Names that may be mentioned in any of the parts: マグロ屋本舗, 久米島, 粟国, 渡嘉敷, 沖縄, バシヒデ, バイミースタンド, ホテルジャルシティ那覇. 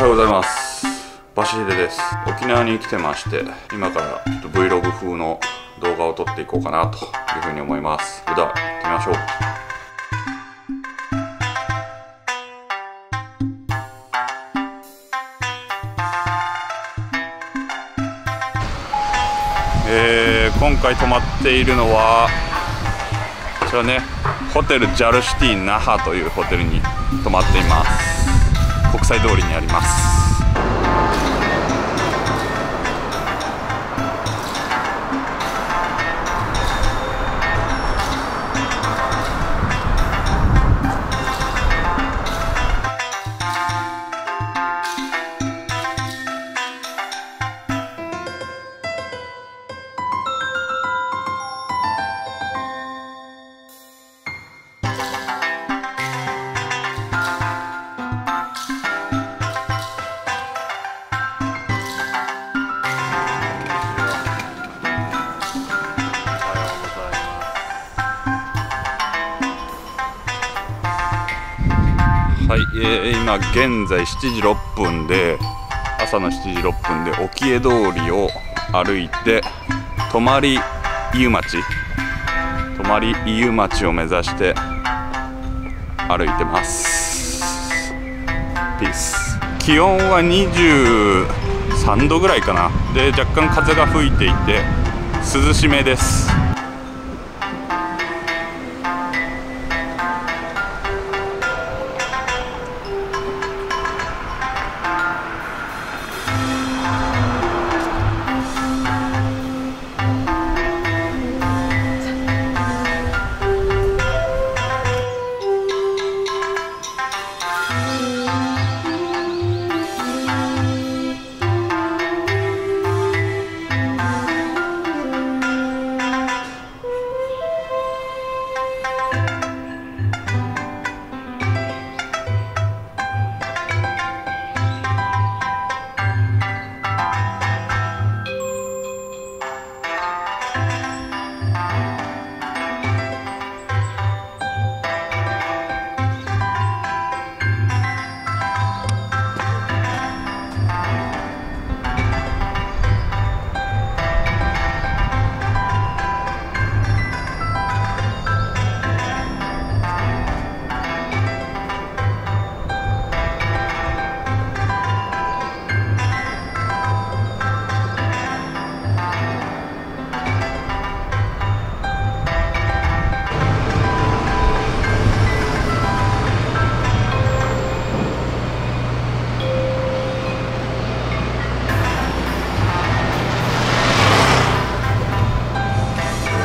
おはようございます。バシヒデです。沖縄に来てまして、今からちょっと Vlog 風の動画を撮っていこうかなというふうに思います。それでは行ってみましょう。今回泊まっているのはこちらね、ホテルジャルシティ那覇というホテルに泊まっています。国際通りにあります。はい、今現在7時6分で、朝の7時6分で沖江通りを歩いて泊まり伊湯町を目指して歩いてます。ピース。気温は23度ぐらいかな。で、若干風が吹いていて涼しめです。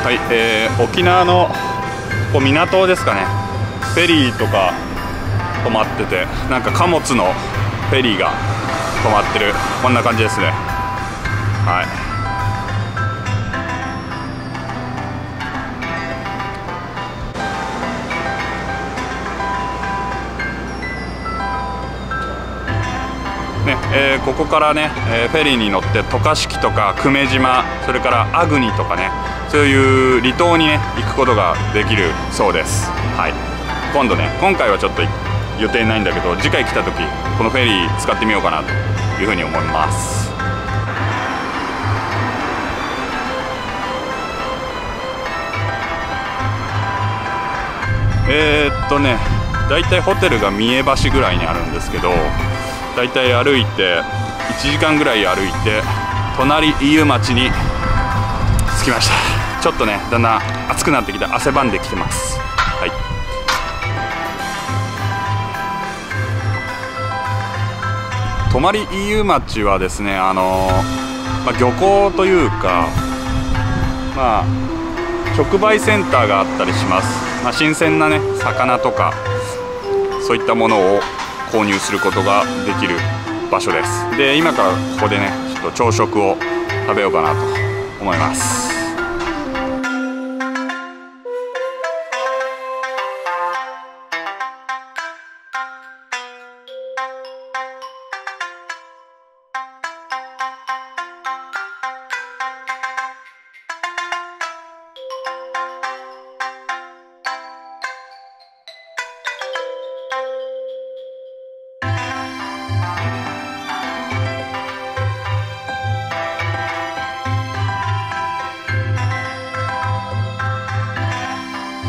はい、沖縄のここ港ですかね、フェリーとか止まってて、なんか貨物のフェリーが止まってる、こんな感じですね。はい。ここからね、フェリーに乗って渡嘉敷とか久米島、それから粟国とかね、そういう離島にね行くことができるそうです。はい、今度ね、今回はちょっと予定ないんだけど、次回来た時このフェリー使ってみようかなというふうに思います。だいたいホテルが三重橋ぐらいにあるんですけど、だいたい歩いて1時間ぐらい歩いて隣伊湯町に着きました。ちょっとね、だんだん暑くなってきて汗ばんできてます。はい、泊まり伊湯町はですね、漁港というか、直売センターがあったりします。新鮮なね、魚とかそういったものを購入することができる場所です。で、今からここでね、ちょっと朝食を食べようかなと思います。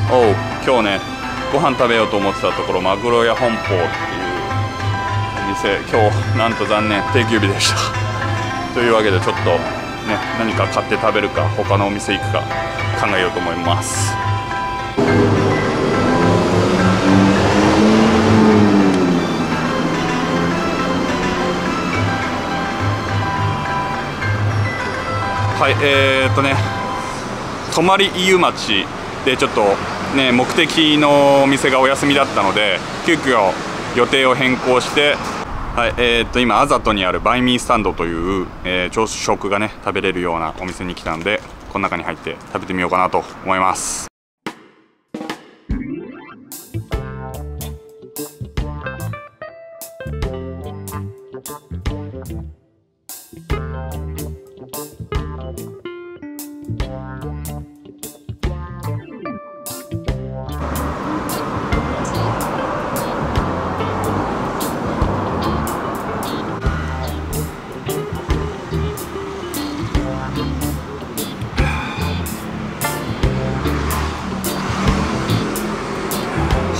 おう、今日ねご飯食べようと思ってたところ、マグロ屋本舗っていう店、今日なんと残念定休日でした。というわけでちょっとね、何か買って食べるか他のお店行くか考えようと思います。はい、泊飯町でちょっとね目的のお店がお休みだったので急遽予定を変更して、はい、今あざとにあるバイミースタンドという、朝食がね食べれるようなお店に来たので、この中に入って食べてみようかなと思います。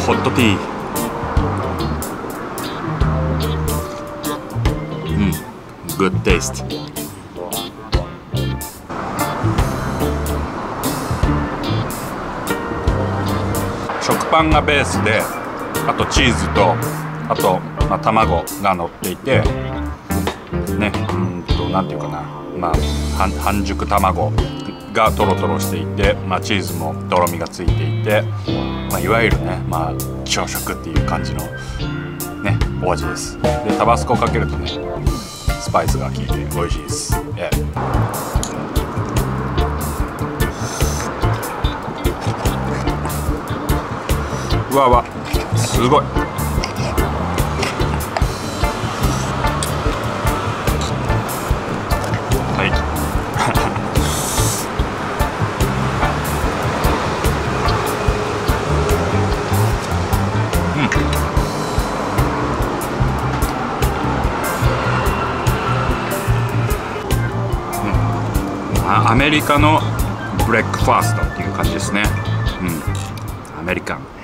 ホットティー、うん、グッドテイスト。食パンがベースで、あとチーズと、あと、まあ、卵が乗っていてね、なんていうかな、まあ、半熟卵がトロトロしていて、まあ、チーズもとろみがついていて、まあ、いわゆるね、まあ、朝食っていう感じの、ね、お味です。でタバスコをかけるとねスパイスが効いて美味しいです。うわうわすごい。はいアメリカのブレックファーストっていう感じですね。アメリカン。